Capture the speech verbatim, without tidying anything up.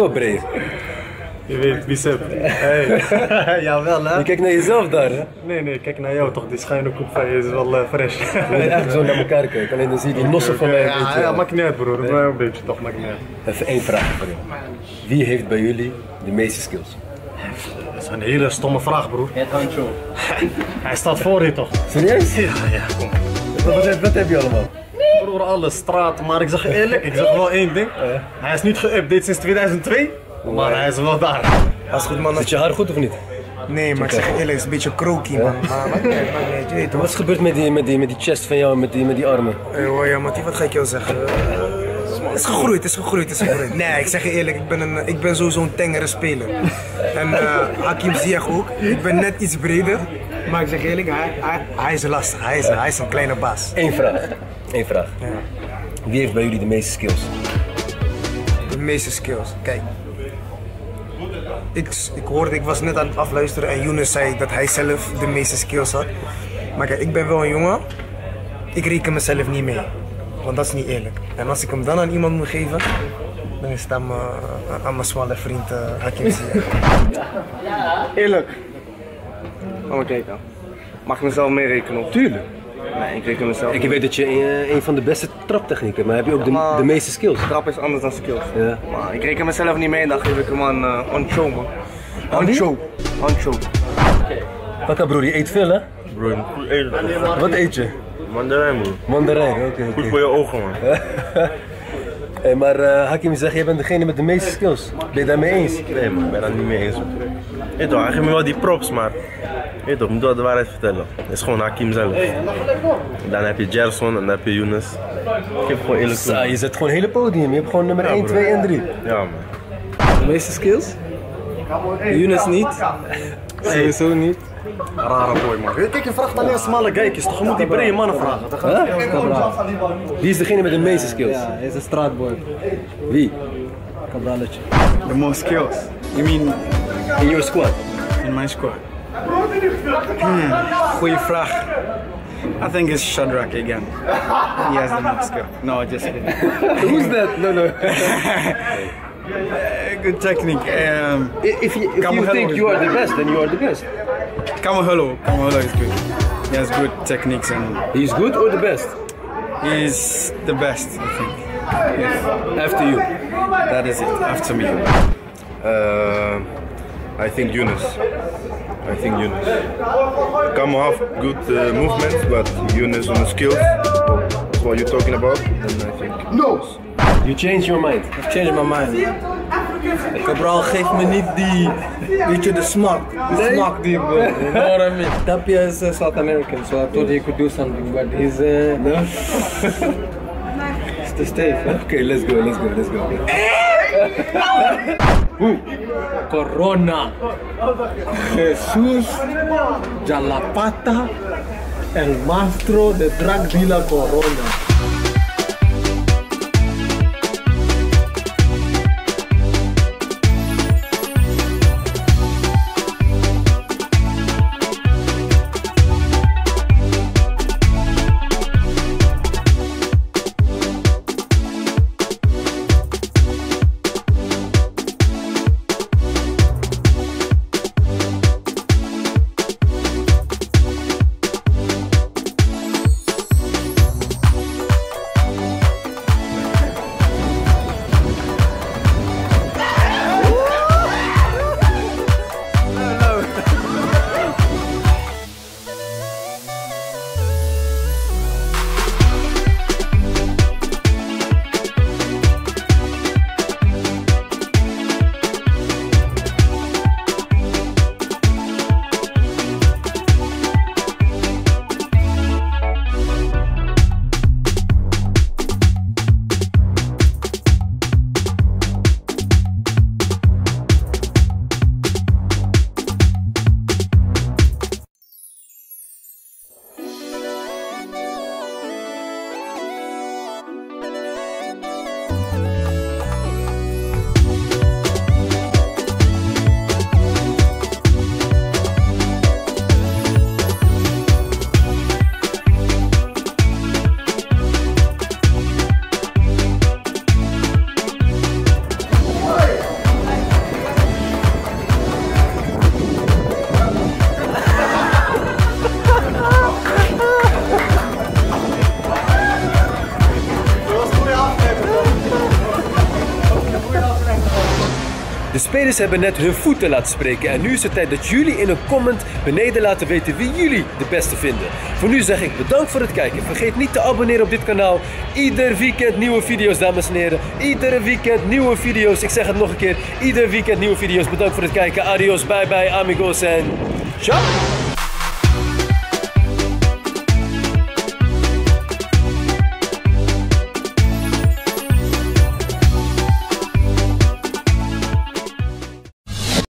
Oké. Je weet, bicep. Hey. Jawel, hè? Je kijkt naar jezelf daar, hè? Nee, nee, kijk naar jou toch. Die schuine koep van je is wel uh, fresh. Je moet eigenlijk zo naar elkaar kijken. Alleen dan zie je die nossen van mij. Ja, ja, ja, maakt niet uit, broer. Nee. Maar een beetje toch, maakt niet uit. Even één vraag voor jou. Wie heeft bij jullie de meeste skills? Dat is een hele stomme vraag, broer. Hij staat voor je toch? Serieus? Ja, ja, kom. Wat, wat heb je allemaal? Broer, alles, straat. Maar ik zeg eerlijk, ik zeg wel één ding. Hij is niet geüpdate sinds tweeduizend twee. Maar nee, hij is wel daar. Als goed, man. Zit je haar goed of niet? Nee, maar ik zeg eerlijk, het is een beetje croaky, man. Maar maakt niet uit, maakt niet uit, je weet toch. Wat is gebeurd met die, met, die, met die chest van jou en met die, met die armen? Oh ja, Mattie, wat ga ik jou zeggen? Het is gegroeid, het is gegroeid, het is gegroeid. Nee, ik zeg je eerlijk, ik ben, een, ik ben sowieso een tengere speler. En uh, Hakim Ziyech ook. Ik ben net iets breder. Maar ik zeg je eerlijk, hij, hij, hij is lastig. Hij is, hij is een kleine baas. Eén vraag. Eén vraag. Ja. Wie heeft bij jullie de meeste skills? De meeste skills? Kijk. Ik, ik hoorde, ik was net aan het afluisteren en Younes zei dat hij zelf de meeste skills had. Maar kijk, ik ben wel een jongen. Ik reken mezelf niet mee. Want dat is niet eerlijk. En als ik hem dan aan iemand moet geven, dan is het aan mijn, aan mijn smalle vriend uh, Hakim Ziyech. Eerlijk. Laat me kijken. Mag ik mezelf meerekenen? Tuurlijk. Nee, ik reken mezelf. Ik mee. Weet dat je een, een van de beste traptechnieken hebt, maar heb je ook de, maar, de meeste skills? Trap is anders dan skills. Ja. Maar ik reken mezelf niet mee en dan geef ik hem aan uh, Ancho, man. Ancho. Ancho. Oké. Broer, je eet veel, hè? Broer, eet veel. Wat eet je? Mandarijn, broer. Mandarijn, oké. Okay, okay. Goed voor je ogen, man. Hey, maar uh, Hakim zegt, jij bent degene met de meeste skills. Ben je daarmee eens? Nee, man, ik ben daar niet mee eens. Hey, toch, hij geeft me wel die props, maar hey, toch, ik moet wel de waarheid vertellen. Het is gewoon Hakim zelf. En dan heb je Jerson en dan heb je Younes. Ik heb gewoon eerlijk gezegd. Je zet gewoon het hele podium, je hebt gewoon nummer ja, één, twee en drie. Ja, man. De meeste skills? Younes niet. Sowieso hey. Niet. Rare boy, man. Kijk, je vraagt alleen smalle geikjes, toch? Je moet die brede mannen vragen. Huh? Wie is degene met de meeste skills? Ja, hij is een straatboy. Wie? Cabraletje. The most skills? You mean... In your squad? In my squad. Hmm, goeie vraag. I think it's Shadrach again. He has the most skill. No, just kidding. Who's that? No, no. Uh, good technique. Um, if you, if you think you are the best, then you are the best. Kamuhalo, Kamuhalo is good. He has good techniques and... He's good or the best? He's the best, I think. Yes. After you. That is it. After me. Uh, I think Younes. I think Younes. Kamu have good uh, movements, but Younes on the skills. That's what you're talking about. And I think... No! You changed your mind. I've changed my mind. Cabral geeft me niet die, weet je, de smaak. De nee? Smaak die ik wil. You know what I mean? Tapia is uh, South American, so I thought he could do something, but he's... Uh, no? He's too stiff. Okay, let's go, let's go, let's go. Who? Corona. Jesús Yalapata, el maestro de Drag Vila Corona. De spelers hebben net hun voeten laten spreken en nu is het tijd dat jullie in een comment beneden laten weten wie jullie de beste vinden. Voor nu zeg ik bedankt voor het kijken. Vergeet niet te abonneren op dit kanaal. Ieder weekend nieuwe video's, dames en heren. Iedere weekend nieuwe video's. Ik zeg het nog een keer. Ieder weekend nieuwe video's. Bedankt voor het kijken. Adios, bye bye, amigos en ciao!